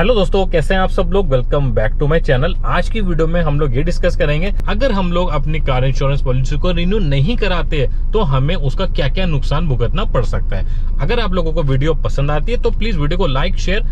Hello दोस्तों, कैसे हैं आप सब लोग। Welcome back to my channel. आज की वीडियो में हम लोग ये डिस्कस करेंगे, अगर हम लोग अपनी कार इंश्योरेंस पॉलिसी को रिन्यू नहीं कराते हैं तो हमें उसका क्या क्या नुकसान भुगतना पड़ सकता है। अगर आप लोगों को वीडियो पसंद आती है तो प्लीज वीडियो को लाइक, शेयर,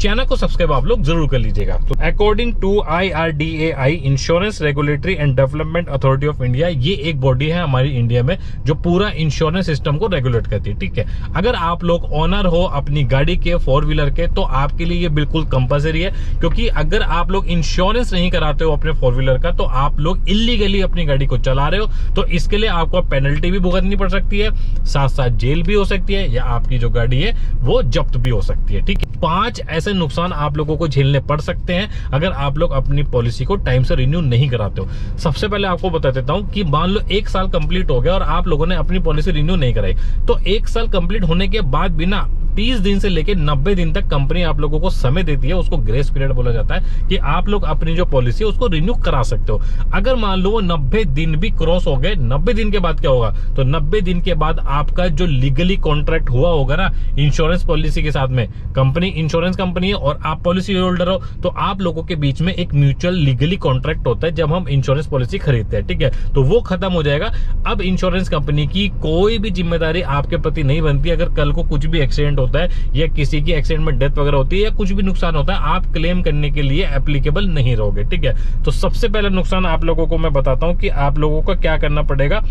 चैनल को सब्सक्राइब आप लोग जरूर कर लीजिएगा। तो according to IRDAI insurance regulatory and development authority of India, ये एक बॉडी है हमारी इंडिया में जो पूरा इंश्योरेंस सिस्टम को रेगुलेट करती है। ठीक है, अगर आप लोग ओनर हो अपनी गाड़ी के, फोर व्हीलर के, तो आपके लिए ये बिल्कुल कंपल्सरी है, क्योंकि अगर आप लोग इंश्योरेंस नहीं कराते हो अपने फोर व्हीलर का तो आप लोग इलीगली अपनी गाड़ी को चला रहे हो, तो इसके लिए आपको पेनल्टी भी भुगतनी पड़ सकती है, साथ साथ जेल भी हो सकती है या आपकी जो गाड़ी है वो जब्त भी हो सकती है। ठीक है, 5 ऐसे नुकसान आप लोगों को झेलने पड़ सकते हैं अगर आप लोग अपनी पॉलिसी को टाइम से रिन्यू नहीं कराते हो। सबसे पहले आपको बता देता हूं कि मान लो 1 साल कंप्लीट हो गया और आप लोगों ने अपनी पॉलिसी रिन्यू नहीं कराई, तो 1 साल कंप्लीट होने के बाद बिना 30 दिन से लेकर 90 दिन तक कंपनी आप लोगों को समय देती है, उसको ग्रेस पीरियड बोला जाता है, कि आप लोग अपनी जो पॉलिसी है उसको रिन्यू करा सकते हो। अगर मान लो 90 दिन भी क्रॉस हो गए, 90 दिन के बाद क्या होगा, तो 90 दिन के बाद आपका जो लीगली कॉन्ट्रैक्ट हुआ होगा ना इंश्योरेंस पॉलिसी के साथ में, कंपनी इंश्योरेंस कंपनी है और आप पॉलिसी होल्डर हो, तो आप लोगों के बीच में एक म्यूचुअल लीगली कॉन्ट्रैक्ट होता है जब हम इंश्योरेंस पॉलिसी खरीदते हैं। ठीक है, तो वो खत्म हो जाएगा। अब इंश्योरेंस कंपनी की कोई भी जिम्मेदारी आपके प्रति नहीं बनती। अगर कल को कुछ भी एक्सीडेंट होता है या किसी की एक्सीडेंट में डेथ वगैरह होती है या कुछ भी नुकसान होता है, आप क्लेम करने के लिए एप्लीकेबल नहीं रहोगे। ठीक है, तो सबसे पहला नुकसान आप लोगों को मैं बताता हूं कि आप लोगों को क्या करना पड़ेगा।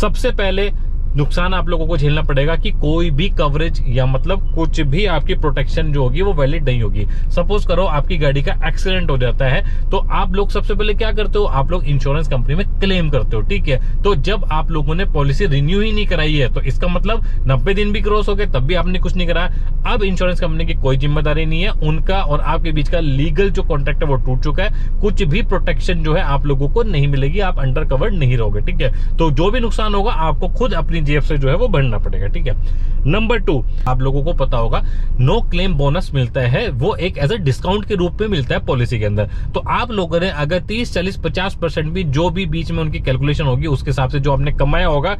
सबसे पहले नुकसान आप लोगों को झेलना पड़ेगा कि कोई भी कवरेज या मतलब कुछ भी आपकी प्रोटेक्शन जो होगी वो वैलिड नहीं होगी। सपोज करो आपकी गाड़ी का एक्सीडेंट हो जाता है तो आप लोग सबसे पहले क्या करते हो, आप लोग इंश्योरेंस कंपनी में क्लेम करते हो। ठीक है, तो जब आप लोगों ने पॉलिसी रिन्यू ही नहीं कराई है तो इसका मतलब 90 दिन भी क्रॉस हो गए तब भी आपने कुछ नहीं कराया। अब इंश्योरेंस कंपनी की कोई जिम्मेदारी नहीं है, उनका और आपके बीच का लीगल जो कॉन्ट्रैक्ट है वो टूट चुका है, कुछ भी प्रोटेक्शन जो है आप लोगों को नहीं मिलेगी, आप अंडर कवर्ड नहीं रहोगे। ठीक है, तो जो भी नुकसान होगा आपको खुद अपनी जेब से जो है वो भरना पड़ेगा। ठीक है, नंबर 2, आप लोगों को पता होगा नो क्लेम बोनस मिलता है, वो एक एज अ डिस्काउंट के रूप में मिलता है पॉलिसी के अंदर। तो आप लोगों ने अगर 30, 40, 50% भी जो भी बीच में उनकी कैलकुलेशन होगी उसके हिसाब से जो आपने कमाया होगा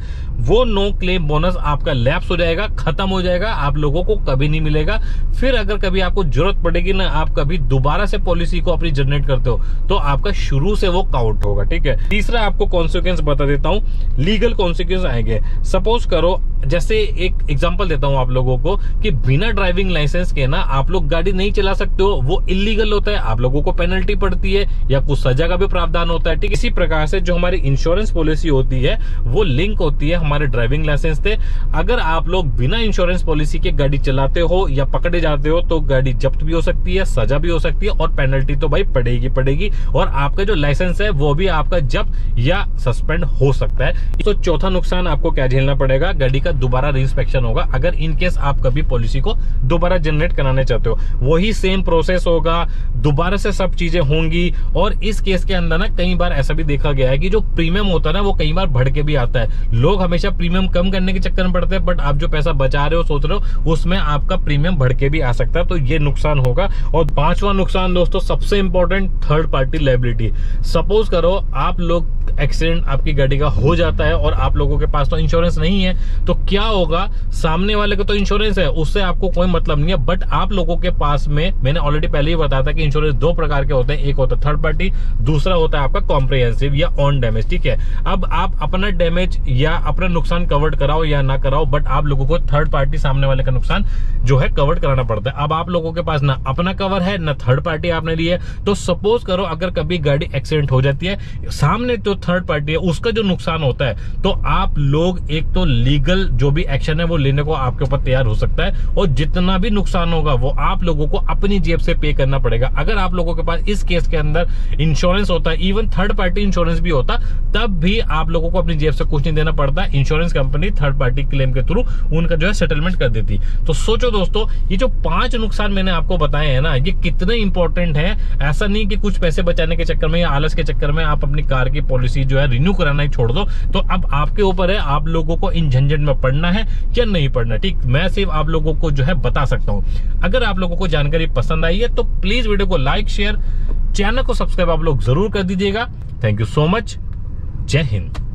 वो नो क्लेम बोनस आपका लैप्स हो जाएगा, खत्म हो जाएगा, आप लोगों को कभी नहीं मिलेगा। फिर अगर कभी आपको जरूरत पड़ेगी ना, आप कभी दोबारा से पॉलिसी को अपनी जनरेट करते हो तो आपका शुरू से वो काउंट होगा। ठीक है, तीसरा आपको कॉन्सिक्वेंस बता देता हूँ, लीगल कॉन्सिक्वेंस आएंगे। सपोज करो, जैसे एक एग्जांपल देता हूं आप लोगों को कि बिना ड्राइविंग लाइसेंस के ना आप लोग गाड़ी नहीं चला सकते हो, वो इलीगल होता है, आप लोगों को पेनल्टी पड़ती है या कुछ सजा का भी प्रावधान होता है। ठीक, इसी प्रकार से जो हमारी इंश्योरेंस पॉलिसी होती है वो लिंक होती है हमारे ड्राइविंग लाइसेंस से। अगर आप लोग बिना इंश्योरेंस पॉलिसी के गाड़ी चलाते हो या पकड़े जाते हो तो गाड़ी जब्त भी हो सकती है, सजा भी हो सकती है और पेनल्टी तो भाई पड़ेगी और आपका जो लाइसेंस है वो भी आपका जब्त या सस्पेंड हो सकता है। तो चौथा नुकसान आपको क्या झेलना पड़ेगा, गाड़ी का दोबारा रीइंस्पेक्शन होगा। अगर इनकेस आप कभी पॉलिसी को दोबारा जनरेट कराने चाहते हो, वही सेम प्रोसेस होगा, दोबारा से सब चीजें होंगी। और इस केस के अंदर ना कई बार ऐसा भी देखा गया है कि जो प्रीमियम होता है ना वो कई बार बढ़ के भी आता है। लोग हमेशा प्रीमियम कम करने के चक्कर में पड़ते हैं, बट आप जो पैसा बचा रहे हो, सोच रहे हो, उसमें आपका प्रीमियम बढ़ के भी आ सकता है, तो ये नुकसान होगा। और 5वां नुकसान दोस्तों, सबसे important, third party liability. Suppose करो आप लोग एक्सीडेंट आपकी गाड़ी का हो जाता है और आप लोगों के पास तो इंश्योरेंस नहीं है, तो क्या होगा, सामने वाले का तो इंश्योरेंस है, उससे आपको कोई मतलब नहीं है, बट आप लोगों के पास में, मैंने ऑलरेडी पहले ही बताया था कि इंश्योरेंस 2 प्रकार के होते हैं, एक होता है थर्ड पार्टी, दूसरा होता है आपका कॉम्प्रिहेंसिव या ऑन डैमेज। ठीक है, अब आप अपना डैमेज या अपना नुकसान कवर्ड कराओ या ना कराओ, बट आप लोगों को थर्ड पार्टी, सामने वाले का नुकसान जो है कवर्ड कराना पड़ता है। अब आप लोगों के पास ना अपना कवर है ना थर्ड पार्टी आपने ली है, तो सपोज करो अगर कभी गाड़ी एक्सीडेंट हो जाती है, सामने तो थर्ड पार्टी है, उसका जो नुकसान होता है, तो आप लोग एक तो लीगल जो भी एक्शन है वो लेने को आपके ऊपर तैयार हो सकता है और जितना भी नुकसान होगा वो आप लोगों को अपनी जेब से पे करना पड़ेगा। अगर आप लोगों के पास इस केस के अंदर इंश्योरेंस होता, इवन थर्ड पार्टी इंश्योरेंस भी होता, तब भी आप लोगों को अपनी जेब से कुछ नहीं देना पड़ता, insurance company third party claim के थ्रू उनका जो है सेटलमेंट कर देती। तो सोचो दोस्तों, ये जो 5 नुकसान मैंने आपको बताए हैं ना, ये कितने इंपॉर्टेंट है। ऐसा नहीं कि कुछ पैसे बचाने के चक्कर में या आलस के चक्कर में आप अपनी कार की पॉलिसी जो है रिन्यू कराना ही छोड़ दो। तो अब आपके ऊपर है, आप लोगों को इन झंझट में पढ़ना है या नहीं पढ़ना। ठीक, मैं सिर्फ आप लोगों को जो है बता सकता हूं। अगर आप लोगों को जानकारी पसंद आई है तो प्लीज वीडियो को लाइक, शेयर, चैनल को सब्सक्राइब आप लोग जरूर कर दीजिएगा। थैंक यू सो मच, जय हिंद।